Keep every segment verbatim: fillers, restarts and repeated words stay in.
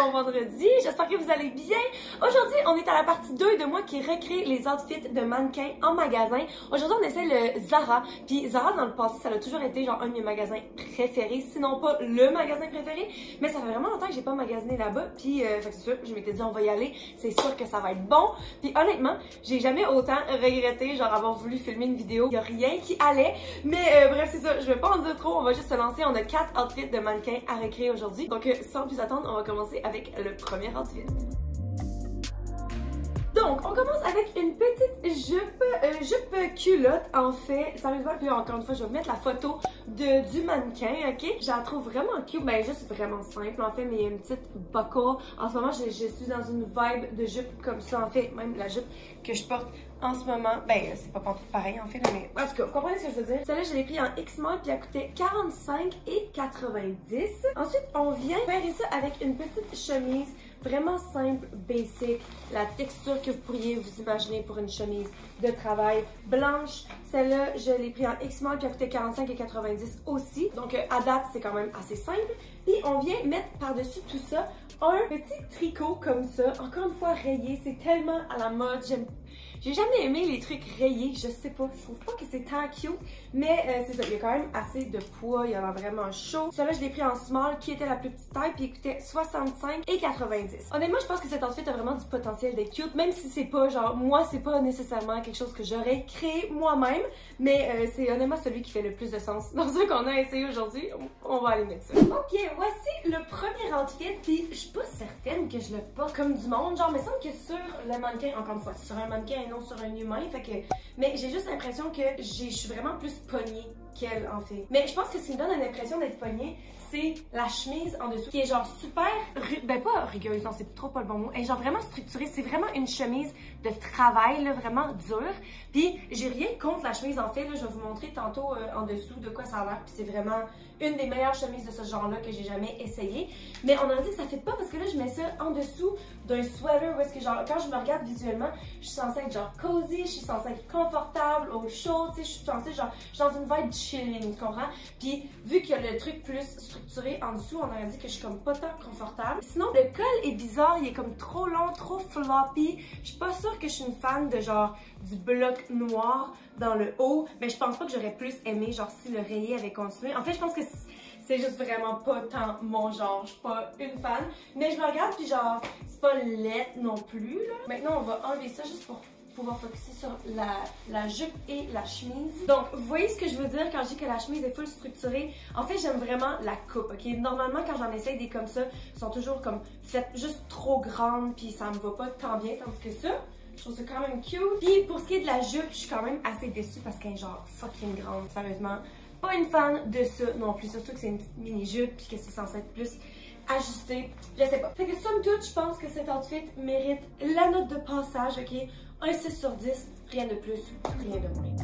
Bon vendredi, j'espère que vous allez bien. Aujourd'hui, on est à la partie deux de moi qui recrée les outfits de mannequins en magasin. Aujourd'hui, on essaie le Zara. Puis Zara, dans le passé, ça a toujours été genre un de mes magasins préférés, sinon pas le magasin préféré. Mais ça fait vraiment longtemps que j'ai pas magasiné là-bas. Puis, euh, fait que c'est sûr, je m'étais dit on va y aller, c'est sûr que ça va être bon. Puis honnêtement, j'ai jamais autant regretté genre avoir voulu filmer une vidéo. Il y a rien qui allait. Mais euh, bref, c'est ça, je vais pas en dire trop, on va juste se lancer. On a quatre outfits de mannequins à recréer aujourd'hui. Donc euh, sans plus attendre, on va commencer à avec le premier outfit. Donc, on commence avec une petite jupe, euh, jupe culotte en fait. Sérieusement, puis encore une fois, je vais vous mettre la photo de, du mannequin, ok? Je la trouve vraiment cute, ben juste vraiment simple en fait, mais il y a une petite buckle. En ce moment, je, je suis dans une vibe de jupe comme ça en fait, même la jupe que je porte en ce moment. Ben, c'est pas partout pareil en fait, mais en tout cas, vous comprenez ce que je veux dire? Celle-là, je l'ai pris en X-Mode, puis elle coûtait quarante-cinq et quatre-vingt-dix. Ensuite, on vient faire ça avec une petite chemise vraiment simple, basic, la texture que vous pourriez vous imaginer pour une chemise de travail blanche. Celle-là, je l'ai pris en X-Mall qui a coûté quarante-cinq et quatre-vingt-dix aussi. Donc à date, c'est quand même assez simple. Puis on vient mettre par-dessus tout ça un petit tricot comme ça. Encore une fois rayé, c'est tellement à la mode. J'aime J'ai jamais aimé les trucs rayés, je sais pas, je trouve pas que c'est tant cute, mais euh, c'est ça, il y a quand même assez de poids, il y en a vraiment chaud. Celui-là, je l'ai pris en small, qui était la plus petite taille, puis il coûtait soixante-cinq et quatre-vingt-dix. Honnêtement, je pense que cet outfit a vraiment du potentiel d'être cute, même si c'est pas, genre, moi, c'est pas nécessairement quelque chose que j'aurais créé moi-même, mais euh, c'est honnêtement celui qui fait le plus de sens. Dans ce qu'on a essayé aujourd'hui, on va aller mettre ça. Ok, voici le premier outfit, puis je suis pas certaine que je le porte comme du monde, genre, mais il semble que sur le mannequin, encore une fois, sur un mannequin et non sur un humain, fait que, mais j'ai juste l'impression que je suis vraiment plus pognée qu'elle en fait. Mais je pense que ce qui me donne une impression d'être pognée, c'est la chemise en dessous qui est genre super, ben pas rugueuse, non c'est trop pas le bon mot, elle est genre vraiment structurée, c'est vraiment une chemise de travail là, vraiment dure, puis j'ai rien contre la chemise en fait, là, je vais vous montrer tantôt euh, en dessous de quoi ça a l'air, puis c'est vraiment une des meilleures chemises de ce genre là que j'ai jamais essayé, mais on a dit que ça fait pas parce que là je mets ça en dessous d'un sweater où est-ce que genre quand je me regarde visuellement, je suis censée être genre cozy, je suis censée être confortable, au chaud, tu sais, je suis censée genre, je suis dans une vibe chilling, tu comprends? Puis vu qu'il y a le truc plus structuré en dessous, on aurait dit que je suis comme pas tant confortable. Sinon, le col est bizarre, il est comme trop long, trop floppy. Je suis pas sûre que je suis une fan de genre du bloc noir dans le haut, mais je pense pas que j'aurais plus aimé genre si le rayé avait continué. En fait, je pense que c'est juste vraiment pas tant mon genre, je suis pas une fan. Mais je me regarde puis genre, c'est pas laid non plus là. Maintenant, on va enlever ça juste pour pouvoir focusser sur la, la jupe et la chemise. Donc, vous voyez ce que je veux dire quand je dis que la chemise est full structurée? En fait, j'aime vraiment la coupe, ok? Normalement, quand j'en essaye des comme ça, elles sont toujours comme faites juste trop grandes, puis ça me va pas tant bien, tandis que ça, je trouve ça quand même cute. Puis pour ce qui est de la jupe, je suis quand même assez déçue parce qu'elle est genre fucking grande, sérieusement. Pas une fan de ça non plus, surtout que c'est une petite mini-jupe, puis que c'est censé être plus ajusté, je sais pas. Fait que somme toute, je pense que cet outfit mérite la note de passage, ok? Un six sur dix, rien de plus, rien de moins.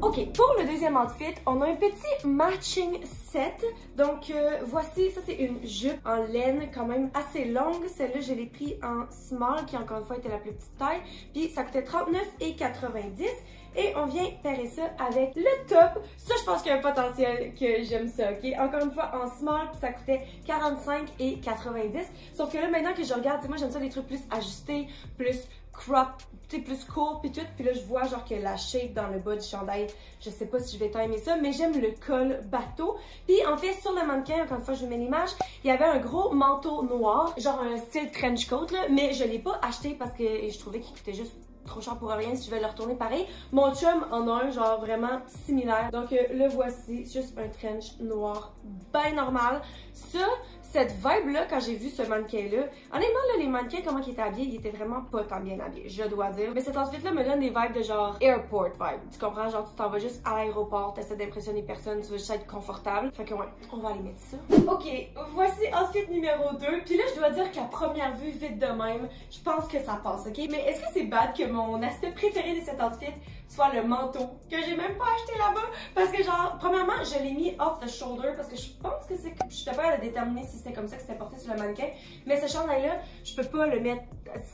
Ok, pour le deuxième outfit, on a un petit matching set. Donc euh, voici, ça c'est une jupe en laine quand même assez longue. Celle-là, je l'ai pris en small, qui encore une fois était la plus petite taille. Puis ça coûtait trente-neuf et quatre-vingt-dix. Et on vient pairer ça avec le top. Ça, je pense qu'il y a un potentiel que j'aime ça, ok? Encore une fois, en small, ça coûtait quarante-cinq et quatre-vingt-dix. Sauf que là, maintenant que je regarde, moi, j'aime ça les trucs plus ajustés, plus crop, tu sais, plus court pis tout. Puis là, je vois genre que la shape dans le bas du chandail, je sais pas si je vais tant aimer ça, mais j'aime le col bateau. Puis en fait, sur le mannequin, encore une fois, je vous mets l'image, il y avait un gros manteau noir, genre un style trench coat, là, mais je l'ai pas acheté parce que je trouvais qu'il coûtait juste trop cher pour rien. Si je vais le retourner pareil, mon chum en a un genre vraiment similaire, donc euh, le voici, juste un trench noir ben normal. Ça, cette vibe là, quand j'ai vu ce mannequin là, honnêtement là, les mannequins comment ils étaient habillés, ils étaient vraiment pas tant bien habillés, je dois dire, mais cet outfit là me donne des vibes de genre airport vibe, tu comprends, genre tu t'en vas juste à l'aéroport, t'essaies d'impressionner personne, tu veux juste être confortable, fait que ouais, on va aller mettre ça. Ok, voici outfit numéro deux, puis là je dois dire qu'à première vue, vite de même, je pense que ça passe, ok, mais est-ce que c'est bad que mon aspect préféré de cet outfit soit le manteau, que j'ai même pas acheté là-bas, parce que genre, premièrement, je l'ai mis off the shoulder, parce que je pense que c'est, je suis pas à déterminer si c'était comme ça que c'était porté sur le mannequin. Mais ce chandail-là, je peux pas le mettre...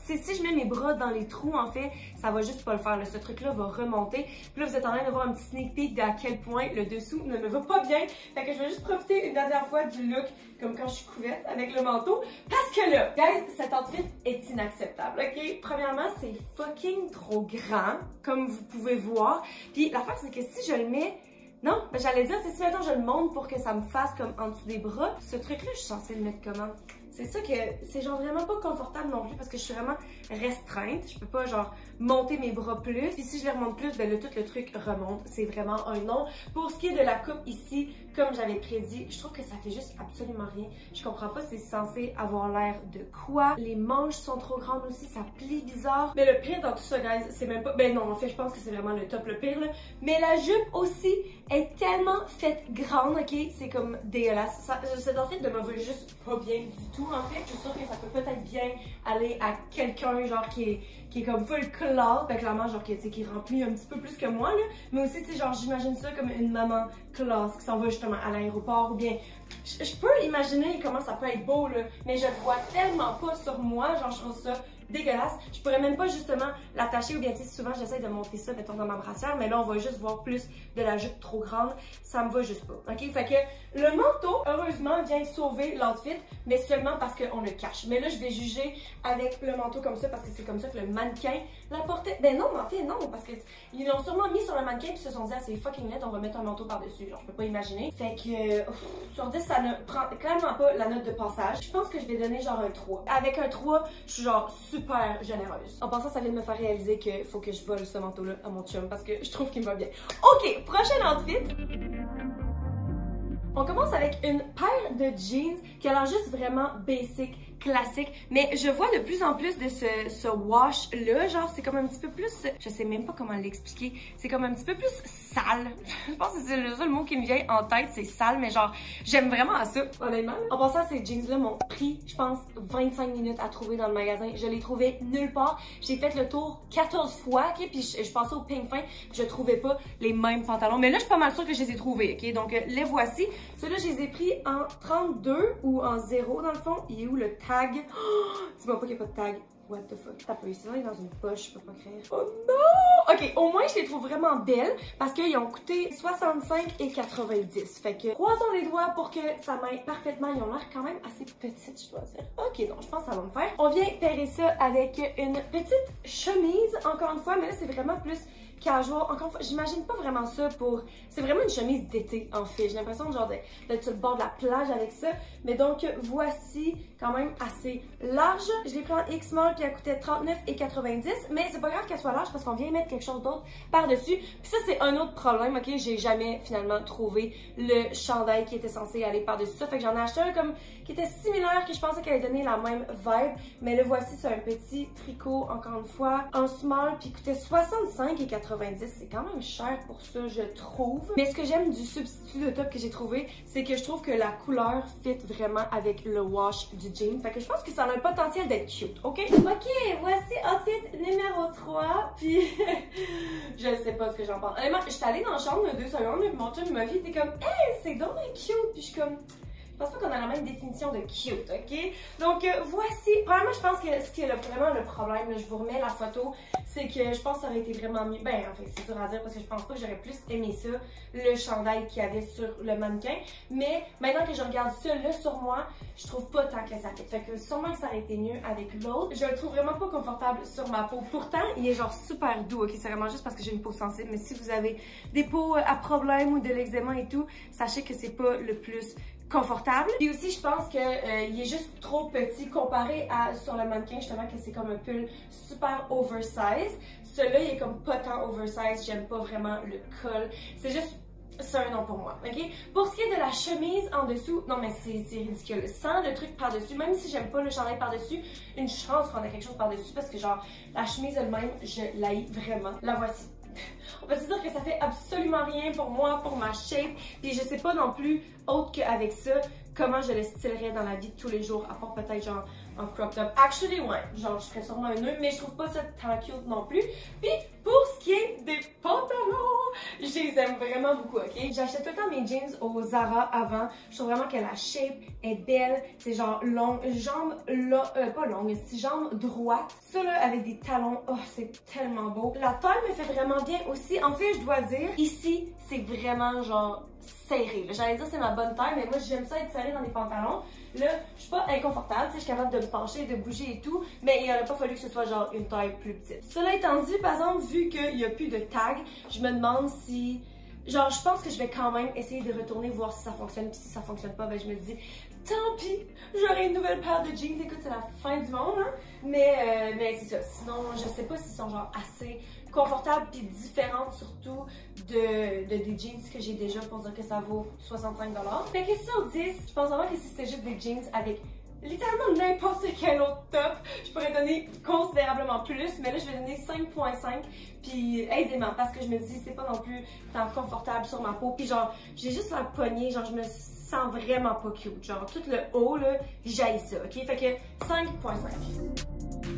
Si, si je mets mes bras dans les trous, en fait, ça va juste pas le faire. Là. Ce truc-là va remonter. Puis là, vous êtes en train de voir un petit sneak peek d'à quel point le dessous ne me va pas bien. Fait que je vais juste profiter une dernière fois du look, comme quand je suis couverte avec le manteau. Parce que là, guys, cet outfit est inacceptable, ok? Premièrement, c'est fucking trop grand, comme vous pouvez voir. Puis l'affaire, c'est que si je le mets... Non, ben j'allais dire, si maintenant je le monte pour que ça me fasse comme en dessous des bras, ce truc-là, je suis censée le mettre comment? C'est ça que c'est genre vraiment pas confortable non plus parce que je suis vraiment restreinte. Je peux pas genre monter mes bras plus. Puis si je les remonte plus, ben le, tout le truc remonte. C'est vraiment un non. Pour ce qui est de la coupe ici, comme j'avais prédit, je trouve que ça fait juste absolument rien. Je comprends pas si c'est censé avoir l'air de quoi. Les manches sont trop grandes aussi, ça plie bizarre. Mais le pire dans tout ça, guys, c'est même pas... Ben non, en fait, je pense que c'est vraiment le top le pire, là. Mais la jupe aussi est tellement faite grande, ok? C'est comme dégueulasse. Cette outfit ne me va juste pas bien du tout. En fait, je suis sûre que ça peut peut-être bien aller à quelqu'un genre qui est, qui est comme full classe, ben clairement genre qui, qui remplit un petit peu plus que moi là, mais aussi tu sais genre j'imagine ça comme une maman classe qui s'en va justement à l'aéroport ou bien, je, je peux imaginer comment ça peut être beau là, mais je le vois tellement pas sur moi, genre je trouve ça dégueulasse. Je pourrais même pas justement l'attacher ou bien tu sais souvent j'essaie de monter ça mettons dans ma brassière, mais là on va juste voir plus de la jupe trop grande, ça me va juste pas. Ok, fait que le manteau heureusement vient sauver l'outfit, mais seulement parce qu'on le cache. Mais là je vais juger avec le manteau comme ça parce que c'est comme ça que le mannequin l'a porté. Ben non, mais en fait non, parce que ils l'ont sûrement mis sur le mannequin puis ils se sont dit ah c'est fucking net, on va mettre un manteau par dessus, genre je peux pas imaginer. Fait que ouf, sur dix ça ne prend clairement pas la note de passage. Je pense que je vais donner genre un trois. Avec un trois je suis genre super super généreuse. En passant, ça vient de me faire réaliser qu'il faut que je vole ce manteau-là à mon chum parce que je trouve qu'il me va bien. Ok, prochaine outfit! On commence avec une paire de jeans qui a l'air juste vraiment basic, classique, mais je vois de plus en plus de ce, ce wash-là, genre c'est comme un petit peu plus, je sais même pas comment l'expliquer, c'est comme un petit peu plus sale. Je pense que c'est le seul mot qui me vient en tête, c'est sale, mais genre j'aime vraiment ça, honnêtement. En passant à ces jeans-là, mon prix, je pense vingt-cinq minutes à trouver dans le magasin, je l'ai trouvé nulle part, j'ai fait le tour quatorze fois, ok, puis je, je passais au ping fin, je trouvais pas les mêmes pantalons, mais là je suis pas mal sûre que je les ai trouvés, ok, donc euh, les voici. Ceux-là, je les ai pris en trente-deux ou en zéro dans le fond. Il est où le tag? Oh, dis-moi pas qu'il n'y a pas de tag. What the fuck? T'as pas eu ça dans une poche, je peux pas créer. Oh non! Ok, au moins je les trouve vraiment belles parce qu'ils ont coûté soixante-cinq et quatre-vingt-dix. Fait que croisons les doigts pour que ça m'aille parfaitement. Ils ont l'air quand même assez petites, je dois dire. Ok, donc je pense que ça va me faire. On vient pairer ça avec une petite chemise, encore une fois, mais là c'est vraiment plus... casual. Encore une fois, j'imagine pas vraiment ça pour... C'est vraiment une chemise d'été, en fait. J'ai l'impression de genre d'être sur le bord de la plage avec ça. Mais donc, voici quand même assez large. Je l'ai pris en X-Mall qui a coûté trente-neuf et quatre-vingt-dix. Mais c'est pas grave qu'elle soit large parce qu'on vient mettre quelque chose d'autre par-dessus. Puis ça, c'est un autre problème, ok? J'ai jamais finalement trouvé le chandail qui était censé aller par-dessus ça. Fait que j'en ai acheté un comme qui était similaire, que je pensais qu'elle allait donner la même vibe. Mais le voici, c'est un petit tricot, encore une fois. Un small, puis il coûtait soixante-cinq et quatre-vingt-dix. C'est quand même cher pour ça, je trouve. Mais ce que j'aime du substitut de top que j'ai trouvé, c'est que je trouve que la couleur fit vraiment avec le wash du jean. Fait que je pense que ça a un potentiel d'être cute, ok? Ok, voici outfit numéro trois, puis je sais pas ce que j'en pense. Honnêtement, je suis allée dans la chambre deux secondes, puis mon chum m'a vu, t'es comme, hey, c'est donc cute, puis je suis comme... Je pense pas qu'on a la même définition de cute, ok? Donc euh, voici, vraiment je pense que ce qui est le, vraiment le problème, là, je vous remets la photo, c'est que je pense que ça aurait été vraiment mieux, ben en fait c'est dur à dire parce que je pense pas que j'aurais plus aimé ça, le chandail qu'il y avait sur le mannequin, mais maintenant que je regarde ça là sur moi, je trouve pas tant que ça fait, fait que sûrement que ça aurait été mieux avec l'autre. Je le trouve vraiment pas confortable sur ma peau, pourtant il est genre super doux, ok? C'est vraiment juste parce que j'ai une peau sensible, mais si vous avez des peaux à problème ou de l'eczéma et tout, sachez que c'est pas le plus confortable. Puis aussi, je pense qu'il euh, est juste trop petit comparé à sur le mannequin, justement, que c'est comme un pull super oversize. Celui-là, il est comme pas tant oversize, j'aime pas vraiment le col. C'est juste, c'est un non pour moi, ok? Pour ce qui est de la chemise en dessous, non mais c'est ridicule. Sans le truc par-dessus, même si j'aime pas le chandail par-dessus, une chance qu'on a quelque chose par-dessus parce que genre, la chemise elle-même, je l'haïs vraiment. La voici. On peut se dire que ça fait absolument rien pour moi, pour ma shape, et je sais pas non plus, autre qu'avec ça, comment je le stylerais dans la vie de tous les jours, à part peut-être genre en crop top. Actually, ouais, genre je ferais sûrement un nœud, mais je trouve pas ça tant cute non plus. Puis, pour qui est des pantalons, je les aime vraiment beaucoup, ok? J'achetais tout le temps mes jeans au Zara avant. Je trouve vraiment que la shape est belle. C'est genre long, jambes là, euh, pas longue, c'est jambes droites. Ça là, avec des talons, oh, c'est tellement beau. La taille me fait vraiment bien aussi. En fait, je dois dire, ici, c'est vraiment genre serré. J'allais dire c'est ma bonne taille, mais moi j'aime ça être serré dans les pantalons. Là, je suis pas inconfortable, je suis capable de me pencher, de bouger et tout, mais il n'aurait pas fallu que ce soit genre une taille plus petite. Cela étant dit, par exemple, vu qu'il n'y a plus de tag, je me demande si... Genre, je pense que je vais quand même essayer de retourner voir si ça fonctionne, puis si ça fonctionne pas, ben je me dis, tant pis, j'aurai une nouvelle paire de jeans. Écoute, c'est la fin du monde, hein? Mais, euh, mais c'est ça. Sinon, je sais pas s'ils sont genre assez confortables puis différentes surtout de, de des jeans que j'ai déjà pour dire que ça vaut soixante-cinq dollars. Fait que sur dix, je pense vraiment que si c'était juste des jeans avec littéralement n'importe quel autre top, je pourrais donner considérablement plus, mais là je vais donner cinq virgule cinq, puis aisément, parce que je me dis c'est pas non plus tant confortable sur ma peau, puis genre j'ai juste la poignée, genre je me sens vraiment pas cute, genre tout le haut là, j'haïs ça, ok? Fait que cinq virgule cinq.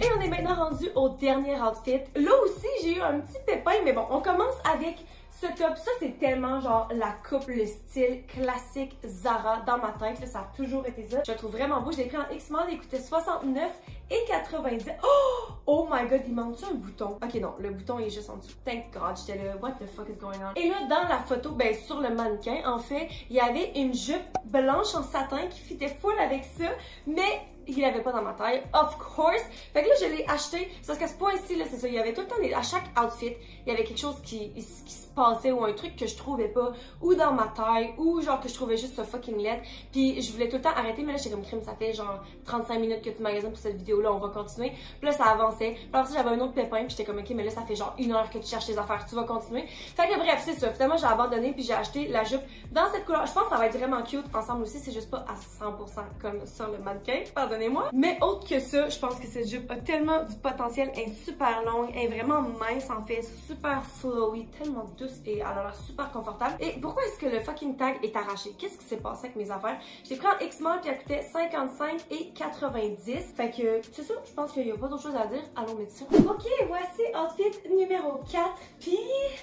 Et on est maintenant rendu au dernier outfit. Là aussi, j'ai eu un petit pépin, mais bon, on commence avec ce top. Ça, c'est tellement genre la coupe, le style classique Zara dans ma tête. Là, ça a toujours été ça. Je le trouve vraiment beau. Je l'ai pris en X-Mall, il coûtait soixante-neuf et quatre-vingt-dix. Oh! Oh my god, il manque-tu un bouton? Ok, non, le bouton est juste en dessous. Thank god, j'étais là, what the fuck is going on? Et là, dans la photo, ben, sur le mannequin, en fait, il y avait une jupe blanche en satin qui fitait full avec ça, mais... il l'avait pas dans ma taille, of course. Fait que là, je l'ai acheté. Parce qu'à ce point-ci, là, c'est ça. Il y avait tout le temps, des... à chaque outfit, il y avait quelque chose qui, qui se passait ou un truc que je trouvais pas, ou dans ma taille, ou genre que je trouvais juste ce fucking laid. Puis je voulais tout le temps arrêter, mais là, j'étais comme crime, ça fait genre trente-cinq minutes que tu magasines pour cette vidéo-là, on va continuer. Puis là, ça avançait. Puis après ça, j'avais un autre pépin, puis j'étais comme, ok, mais là, ça fait genre une heure que tu cherches tes affaires, tu vas continuer. Fait que bref, c'est ça. Finalement, j'ai abandonné, puis j'ai acheté la jupe dans cette couleur. Je pense que ça va être vraiment cute ensemble aussi, c'est juste pas à cent pour cent comme sur le mannequin. Pardon. Donnez-moi. Mais autre que ça, je pense que cette jupe a tellement du potentiel, elle est super longue, elle est vraiment mince en fait, super flowy, tellement douce et elle a l'air super confortable. Et pourquoi est-ce que le fucking tag est arraché? Qu'est-ce qui s'est passé avec mes affaires? J'ai pris en X-Mall qui coûtait cinquante-cinq et quatre-vingt-dix. Fait que c'est ça, je pense qu'il n'y a pas d'autre chose à dire. Allons mettre ça. Ok, voici outfit numéro quatre. Puis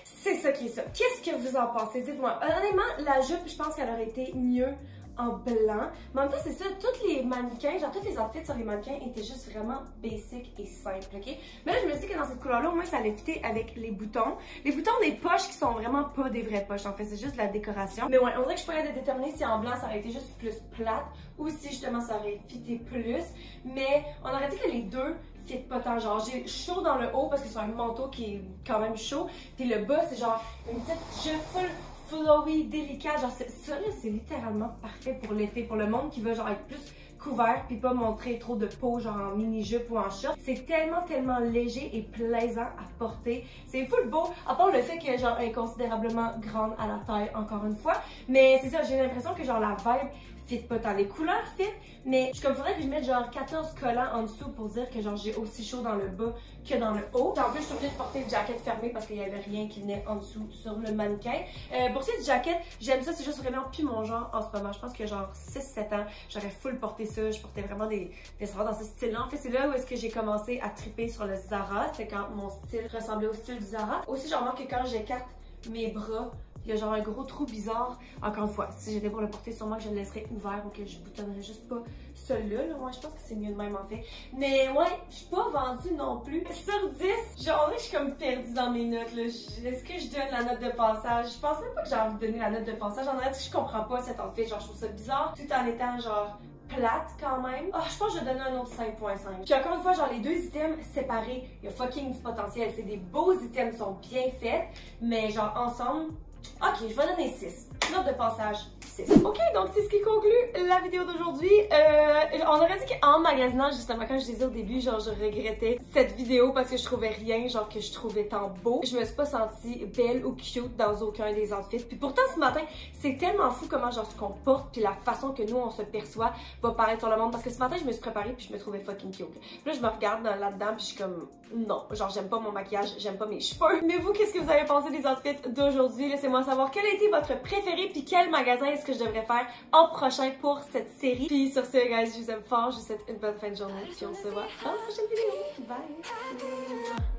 c'est ça qui est ça. Qu'est-ce que vous en pensez? Dites-moi. Honnêtement, la jupe, je pense qu'elle aurait été mieux en blanc. Mais en même temps, c'est ça, tous les mannequins, genre tous les outfits sur les mannequins étaient juste vraiment basic et simple, ok? Mais là, je me suis dit que dans cette couleur-là, au moins, ça allait fitter avec les boutons. Les boutons des poches qui sont vraiment pas des vraies poches, en fait, c'est juste de la décoration. Mais ouais, on dirait que je pourrais déterminer si en blanc, ça aurait été juste plus plate ou si, justement, ça aurait fité plus. Mais on aurait dit que les deux fitent pas tant. Genre, j'ai chaud dans le haut parce que c'est un manteau qui est quand même chaud. Puis le bas, c'est genre une petite jupe full flowy, délicat, genre ça là c'est littéralement parfait pour l'été, pour le monde qui veut genre être plus couvert puis pas montrer trop de peau genre en mini-jupe ou en short. C'est tellement tellement léger et plaisant à porter. C'est full beau, à part le fait que genre elle est considérablement grande à la taille encore une fois. Mais c'est ça, j'ai l'impression que genre la vibe fit pas tant. Les couleurs fit, mais je comprendrais que je mette genre quatorze collants en dessous pour dire que genre j'ai aussi chaud dans le bas que dans le haut. En plus, je suis obligée de porter une jaquette fermée parce qu'il n'y avait rien qui venait en dessous sur le mannequin. Euh, pour ce qui est de jaquette, j'aime ça, c'est juste vraiment plus mon genre en ce moment. Je pense que genre six sept ans, j'aurais full porté ça. Je portais vraiment des, des savoirs dans ce style-là. En fait, c'est là où est-ce que j'ai commencé à triper sur le Zara. C'est quand mon style ressemblait au style du Zara. Aussi, je remarque que quand j'écarte mes bras, il y a genre un gros trou bizarre. Encore une fois, si j'étais pour le porter, sûrement que je le laisserais ouvert ou que je boutonnerais juste pas celui-là. Là. Ouais, je pense que c'est mieux de même en fait. Mais ouais, je suis pas vendue non plus. Sur dix, genre je suis comme perdue dans mes notes. Est-ce que je donne la note de passage? Je pense même pas que j'ai envie de donner la note de passage. En vrai, je comprends pas cet outfit. Genre, je trouve ça bizarre. Tout en étant genre plate quand même. Oh, je pense que je vais donner un autre cinq virgule cinq. Puis encore une fois, genre les deux items séparés, il y a fucking du potentiel. C'est des beaux items, sont bien faits. Mais genre ensemble, ok, je vais donner six. Note de passage, six. Ok, donc c'est ce qui conclut la vidéo d'aujourd'hui. Euh, on aurait dit qu'en magasinant, justement, quand je disais au début, genre, je regrettais cette vidéo parce que je trouvais rien, genre, que je trouvais tant beau. Je me suis pas sentie belle ou cute dans aucun des outfits. Puis pourtant, ce matin, c'est tellement fou comment, genre, ce qu'on porte puis la façon que nous, on se perçoit va paraître sur le monde. Parce que ce matin, je me suis préparée puis je me trouvais fucking cute. Puis là, je me regarde là-dedans puis je suis comme, non, genre, j'aime pas mon maquillage, j'aime pas mes cheveux. Mais vous, qu'est-ce que vous avez pensé des outfits d'aujourd'hui? Laissez-moi savoir quel a été votre préféré puis quel magasin est-ce que je devrais faire en prochain pour cette série. Puis sur ce, guys, je vous aime fort, je vous souhaite une bonne fin de journée puis on se voit dans la prochaine vidéo. Bye!